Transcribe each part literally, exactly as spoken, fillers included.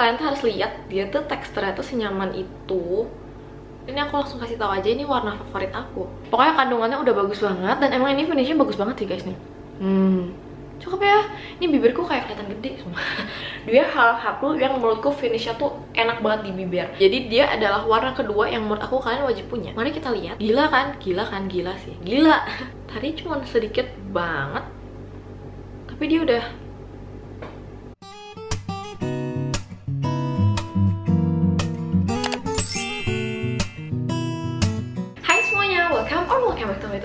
kalian tuh harus lihat dia tuh teksturnya tuh senyaman itu. Ini aku langsung kasih tahu aja ini warna favorit aku. Pokoknya kandungannya udah bagus banget dan emang ini finishnya bagus banget sih guys nih. Hmm, cukup ya. Ini bibirku kayak kelihatan gede. Dia hal-hal yang menurutku finishnya tuh enak banget di bibir. Jadi dia adalah warna kedua yang menurut aku kalian wajib punya. Mari kita lihat. Gila kan? Gila kan? Gila sih. Gila. Tadi cuma sedikit banget. Tapi dia udah.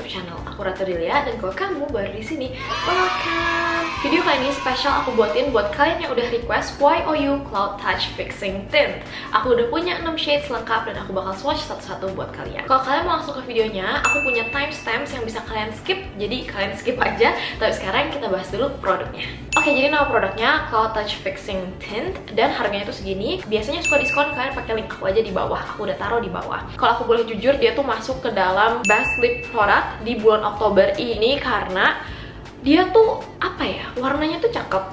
Channel aku Ratu Adellya dan kalau kamu baru di sini, welcome. Video kali ini spesial aku buatin buat kalian yang udah request Y O U Cloud Touch Fixing Tint. Aku udah punya enam shades lengkap dan aku bakal swatch satu-satu buat kalian. Kalau kalian mau langsung ke videonya, aku punya timestamps yang bisa kalian skip, jadi kalian skip aja. Tapi sekarang kita bahas dulu produknya. Oke, jadi nama produknya Cloud Touch Fixing Tint dan harganya tuh segini. Biasanya suka diskon, kalian pakai link aku aja di bawah. Aku udah taruh di bawah. Kalau aku boleh jujur, dia tuh masuk ke dalam best lip product di bulan Oktober ini karena dia tuh apa ya, warnanya tuh cakep,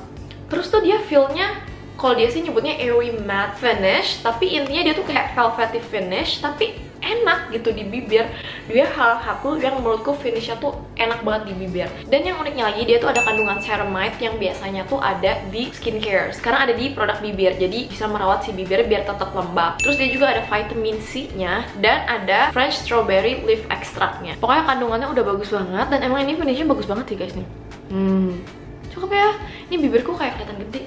terus tuh dia feel-nya, kalau dia sih nyebutnya airy matte finish, tapi intinya dia tuh kayak velvety finish tapi enak gitu di bibir. Dia hal-hal yang menurutku finishnya tuh enak banget di bibir. Dan yang uniknya lagi, dia tuh ada kandungan ceramide yang biasanya tuh ada di skincare, sekarang ada di produk bibir, jadi bisa merawat si bibir biar tetap lembab. Terus dia juga ada vitamin C-nya dan ada French strawberry leaf extract-nya. Pokoknya kandungannya udah bagus banget dan emang ini finishnya bagus banget sih guys nih. Hmm, cukup ya. Ini bibirku kayak kelihatan gede.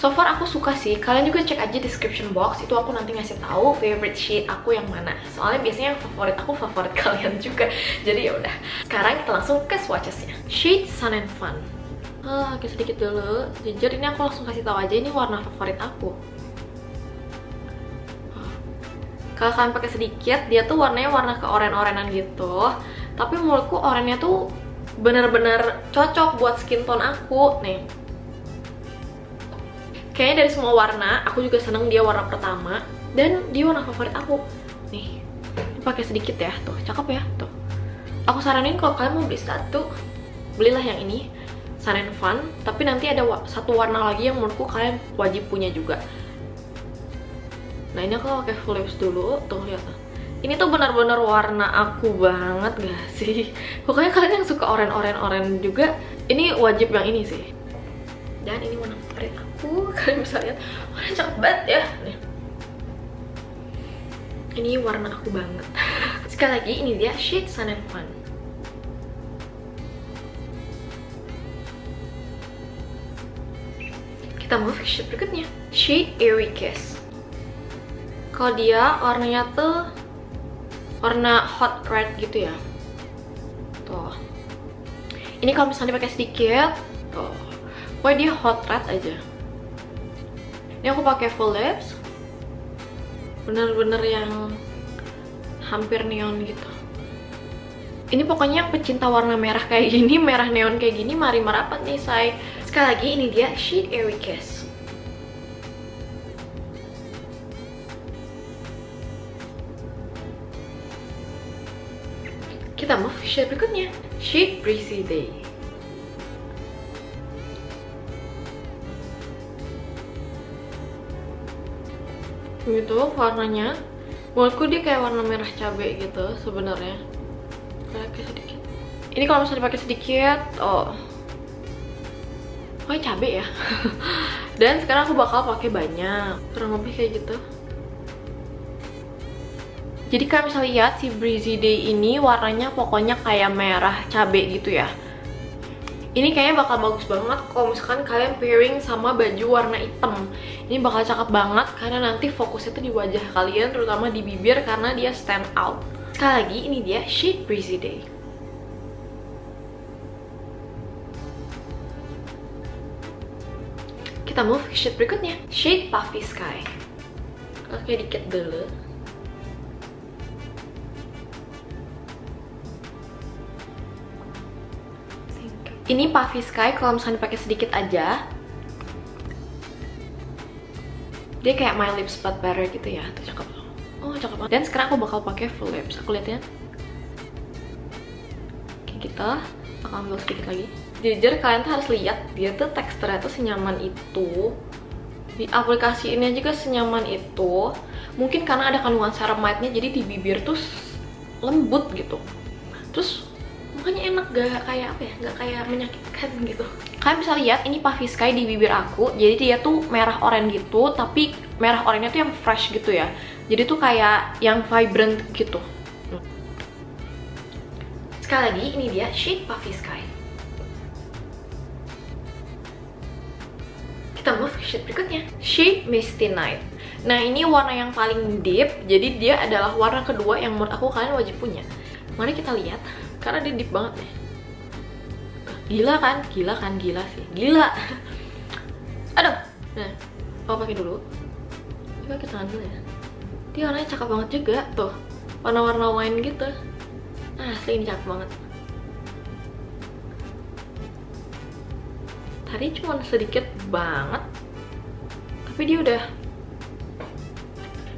So far aku suka sih. Kalian juga cek aja description box, itu aku nanti ngasih tahu favorite shade aku yang mana. Soalnya biasanya yang favorit aku favorit kalian juga. Jadi ya udah. Sekarang kita langsung ke swatchesnya. Shade Sun and Fun. Ah, agak sedikit dulu. Jujur ini aku langsung kasih tahu aja ini warna favorit aku. Kalau kalian pakai sedikit, dia tuh warnanya warna keoren-orenan gitu. Tapi menurutku orennya tuh bener-bener cocok buat skin tone aku nih. Kayaknya dari semua warna, aku juga seneng dia warna pertama dan dia warna favorit aku. Nih, pakai sedikit ya, tuh cakep ya, tuh. Aku saranin kalau kalian mau beli satu, belilah yang ini, Sun and Fun. Tapi nanti ada wa satu warna lagi yang menurutku kalian wajib punya juga. Nah ini aku pakai full lips dulu, tuh lihat. Ini tuh benar-benar warna aku banget gak sih? Pokoknya kalian yang suka oren-oren-oren juga, ini wajib yang ini sih. Dan ini warna favorit aku. Uh, kalian bisa lihat, warna cakep banget ya. Nih. Ini warna aku banget. Sekali lagi, ini dia shade Sun and Fun. Kita move ke shade berikutnya, shade Airy Kiss. Kalau dia warnanya tuh warna hot red gitu ya. Tuh. Ini kalau misalnya dipakai sedikit, tuh. Pokoknya dia hot red aja. Ini aku pakai full lips, bener-bener yang hampir neon gitu. Ini pokoknya yang pecinta warna merah kayak gini, merah neon kayak gini, mari merapat nih say. Sekali lagi ini dia shade Airy Kiss. Kita move shade berikutnya, shade Breezy Day. Gitu warnanya, menurutku dia kayak warna merah cabai gitu sebenarnya. Pakai sedikit. Ini kalau misalnya dipakai sedikit, oh, kayak cabai ya. Dan sekarang aku bakal pakai banyak, kurang lebih kayak gitu. Jadi kalian bisa lihat si Breezy Day ini warnanya pokoknya kayak merah cabai gitu ya. Ini kayaknya bakal bagus banget kalau misalkan kalian pairing sama baju warna hitam. Ini bakal cakep banget karena nanti fokusnya tuh di wajah kalian, terutama di bibir karena dia stand out. Sekali lagi, ini dia shade Breezy Day. Kita move ke shade berikutnya, shade Puffy Sky. Oke, dikit dulu. Ini Puffy Sky kalau misalnya dipakai sedikit aja, dia kayak My Lips Spot Barrier gitu ya, tuh cakep. Oh cakep banget. Dan sekarang aku bakal pakai full lips. Aku liatnya kayak gitu. Aku ambil sedikit lagi. Jujur kalian tuh harus lihat dia tuh teksturnya tuh senyaman itu. di aplikasi ini juga senyaman itu. Mungkin karena ada kandungan ceramide-nya, jadi di bibir tuh lembut gitu. Terus makanya enak, gak kayak apa ya, gak kayak menyakitkan gitu. Kalian bisa lihat ini Puffy Sky di bibir aku, jadi dia tuh merah oranye gitu, tapi merah oranye tuh yang fresh gitu ya, jadi tuh kayak yang vibrant gitu. Sekali lagi, ini dia shade Puffy Sky. Kita move ke shade berikutnya, shade Misty Night. Nah, ini warna yang paling deep, jadi dia adalah warna kedua yang menurut aku kalian wajib punya. Mari kita lihat, karena dia deep banget nih. Gila kan? Gila kan? Gila sih. Gila. Aduh. Nah, aku pakai dulu. Coba kita tangan dulu ya. Dia warnanya cakep banget juga tuh. Warna-warna wine gitu. Nah, asli ini cakep banget. Tadi cuma sedikit banget, tapi dia udah.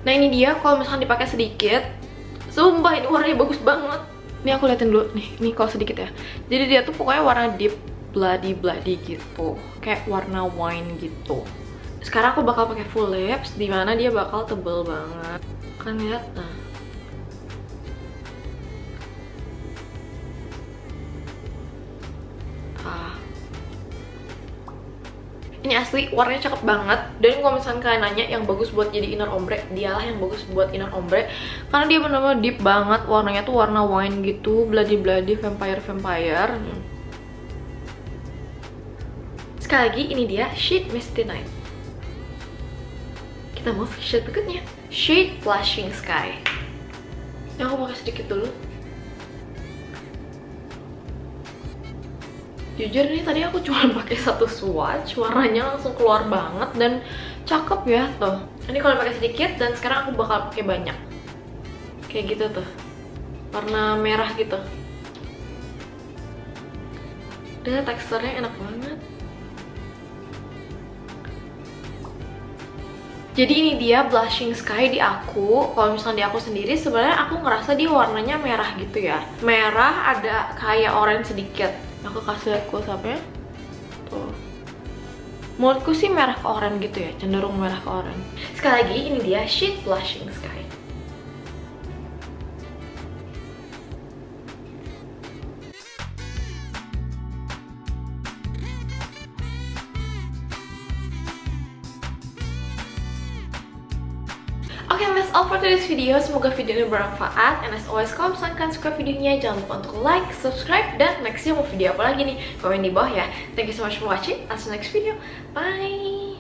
Nah, ini dia kalau misalkan dipakai sedikit. Sumpah ini warnanya bagus banget. Ini aku liatin dulu, nih, nih kalau sedikit ya. Jadi dia tuh pokoknya warna deep, bloody-bloody gitu. Kayak warna wine gitu. Sekarang aku bakal pakai full lips, dimana dia bakal tebel banget. Kan lihat, nah. Ah. Ini asli, warnanya cakep banget. Dan kalau misalkan kalian nanya yang bagus buat jadi inner ombre, dialah yang bagus buat inner ombre. Karena dia benar-benar deep banget, warnanya tuh warna wine gitu, bloody-bloody, vampire-vampire. hmm. Sekali lagi, ini dia shade Misty Night. Kita move ke shade berikutnya, shade Blushing Sky. Yang aku pakai sedikit dulu. Jujur nih, tadi aku cuma pakai satu swatch, warnanya langsung keluar banget dan cakep ya tuh. Ini kalau pakai sedikit, dan sekarang aku bakal pakai banyak. Kayak gitu tuh, warna merah gitu. Dan teksturnya enak banget. Jadi ini dia Blushing Sky di aku. Kalau misalnya di aku sendiri, sebenarnya aku ngerasa dia warnanya merah gitu ya. Merah ada kayak orange sedikit. Aku kasih lihat close-up-nya. Tuh. Menurutku sih merah ke oranye gitu ya, cenderung merah ke oranye. Sekali lagi, ini dia shade Blushing Sky. Oke, okay, that's all for today's video. Semoga video ini bermanfaat. And as always, kalau misalkan kalian suka videonya, jangan lupa untuk like, subscribe, dan next video mau video apa lagi nih, komen di bawah ya. Thank you so much for watching. I'll see you next video. Bye!